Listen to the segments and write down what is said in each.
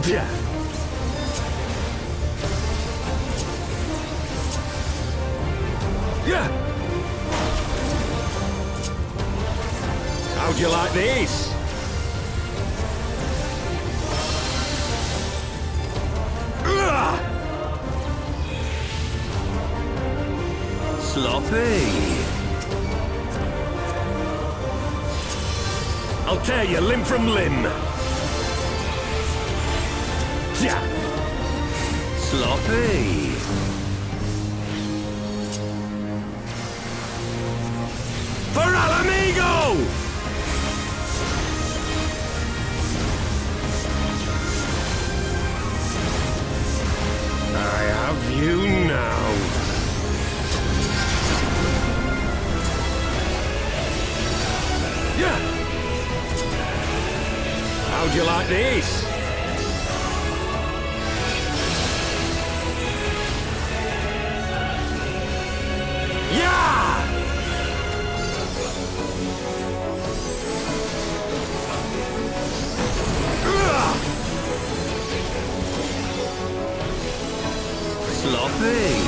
Bestia! Yeah! How'd you like these? Sloppy. I'll tear you limb from limb. Yeah. Sloppy. For Alamigo. I have you now. Yeah. How'd you like these? Yeah. Sloppy.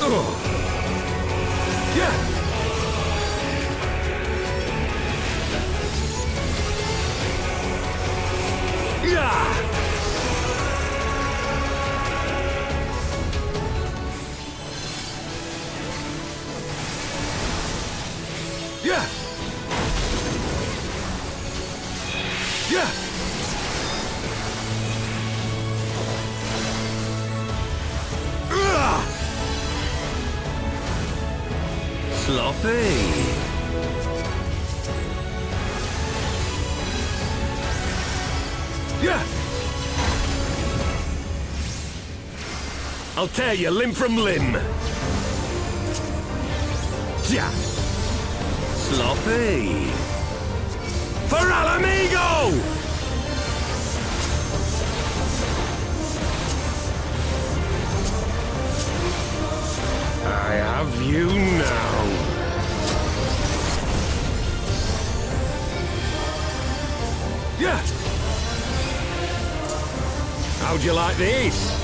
Ugh. Yeah. Yeah. Yeah. Sloppy. Yeah. I'll tear you limb from limb. Yeah. Sloppy! For Alamigo! I have you now. Yeah! How'd you like these?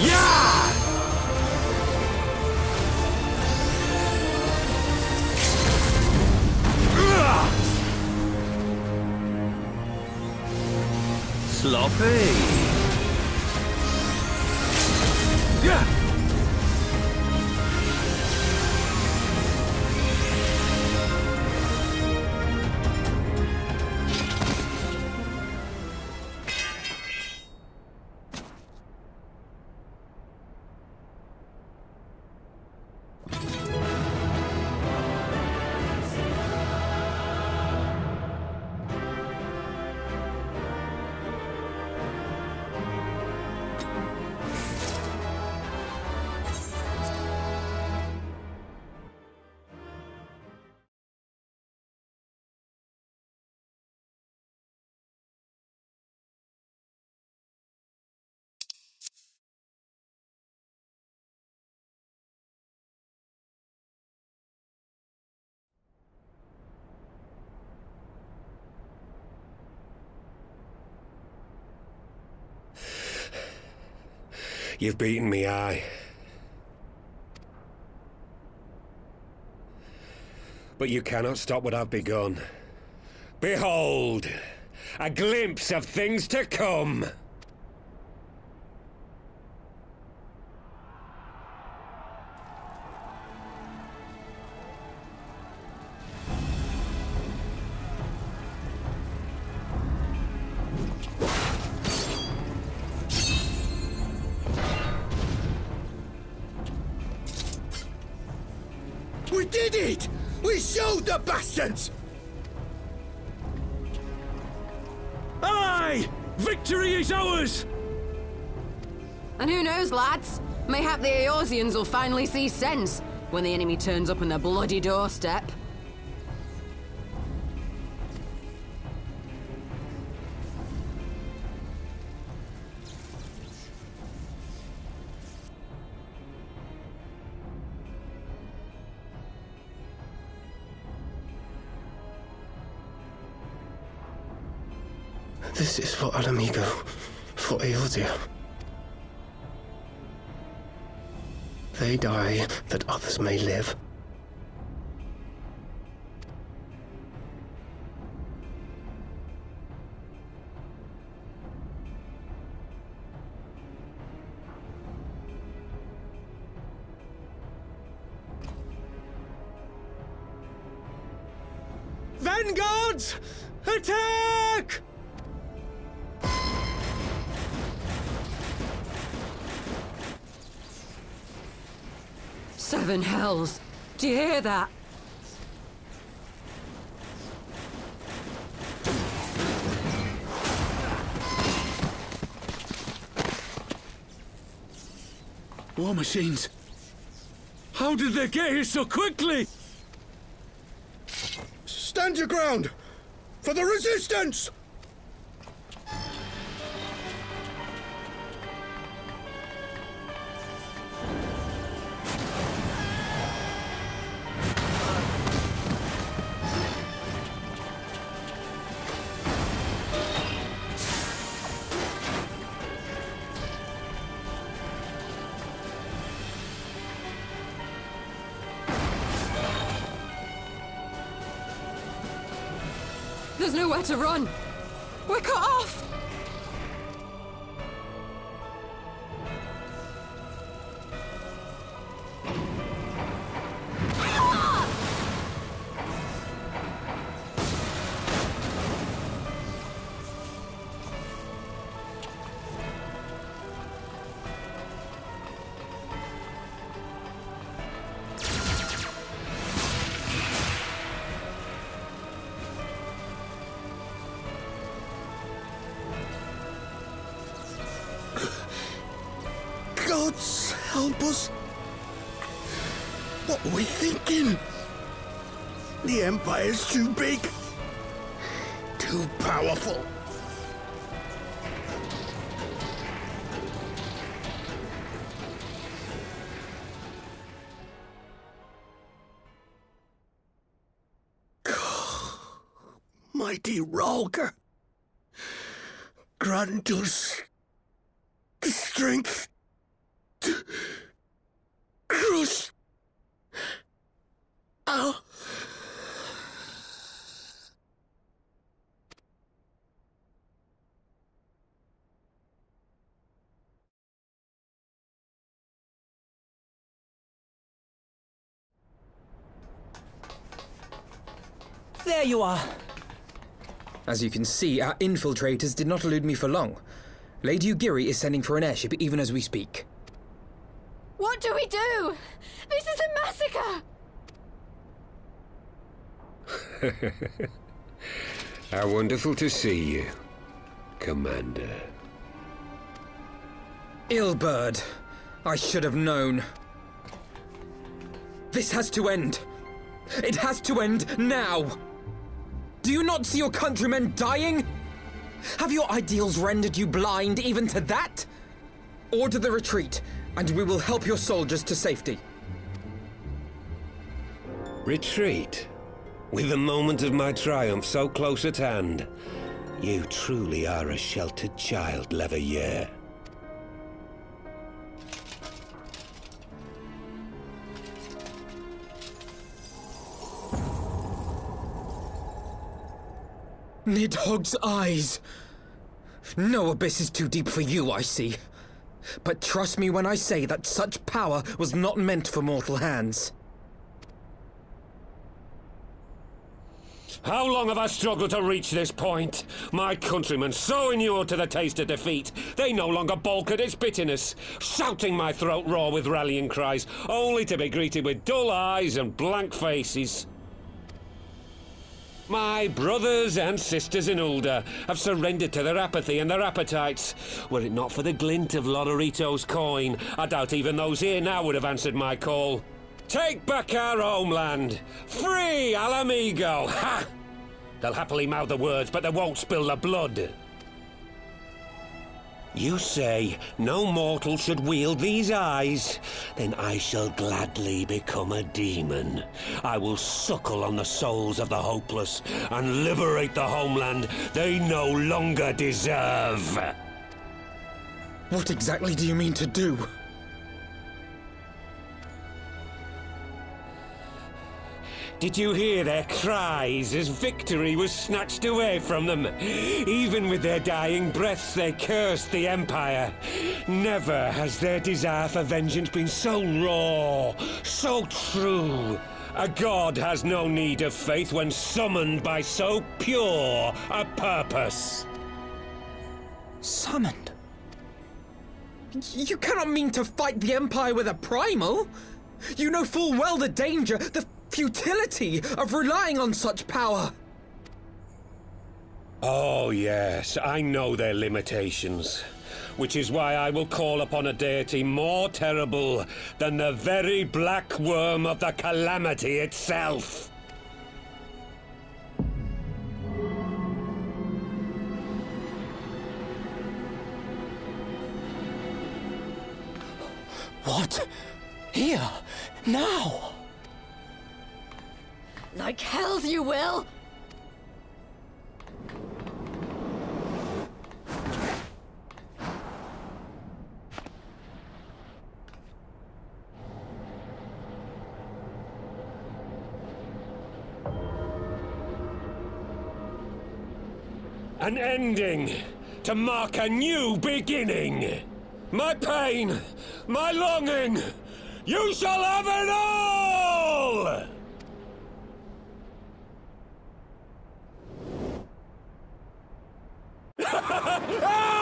Yeah! Sloppy! Yeah! You've beaten me, aye. But you cannot stop what I've begun. Behold, a glimpse of things to come! We did it! We showed the bastards! Aye! Victory is ours! And who knows, lads? Mayhap the Eorzeans will finally see sense when the enemy turns up on their bloody doorstep. This is for Alamigo, for Eorzea. They die that others may live. Vanguards, attack! Seven hells, do you hear that? War machines. How did they get here so quickly? Stand your ground! For the resistance! There's nowhere to run! We're cut off! Gods help us! What were we thinking? The Empire's too big, too powerful. Mighty Ralgar, grant us the strength. Crush! Ow! There you are! As you can see, our infiltrators did not elude me for long. Lady Yugiri is sending for an airship even as we speak. What do we do? This is a massacre! How wonderful to see you, Commander. Illbird! I should have known. This has to end. It has to end now! Do you not see your countrymen dying? Have your ideals rendered you blind even to that? Order the retreat, and we will help your soldiers to safety. Retreat? With the moment of my triumph so close at hand. You truly are a sheltered child, Leverier. Nidhogg's eyes! No abyss is too deep for you, I see. But trust me when I say that such power was not meant for mortal hands. How long have I struggled to reach this point? My countrymen, so inured to the taste of defeat, they no longer balk at its bitterness, shouting my throat raw with rallying cries, only to be greeted with dull eyes and blank faces. My brothers and sisters in Ulda have surrendered to their apathy and their appetites. Were it not for the glint of Lodorito's coin, I doubt even those here now would have answered my call. Take back our homeland! Free Alamigo! Ha! They'll happily mouth the words, but they won't spill the blood. You say no mortal should wield these eyes. Then I shall gladly become a demon. I will suckle on the souls of the hopeless and liberate the homeland they no longer deserve. What exactly do you mean to do? Did you hear their cries as victory was snatched away from them? Even with their dying breaths, they cursed the Empire. Never has their desire for vengeance been so raw, so true. A god has no need of faith when summoned by so pure a purpose. Summoned? You cannot mean to fight the Empire with a primal! You know full well the danger, the futility of relying on such power! Oh yes, I know their limitations. Which is why I will call upon a deity more terrible than the very black worm of the calamity itself! What? Here? Now? Like hell you will! An ending to mark a new beginning! My pain, my longing, you shall have it all! Ah!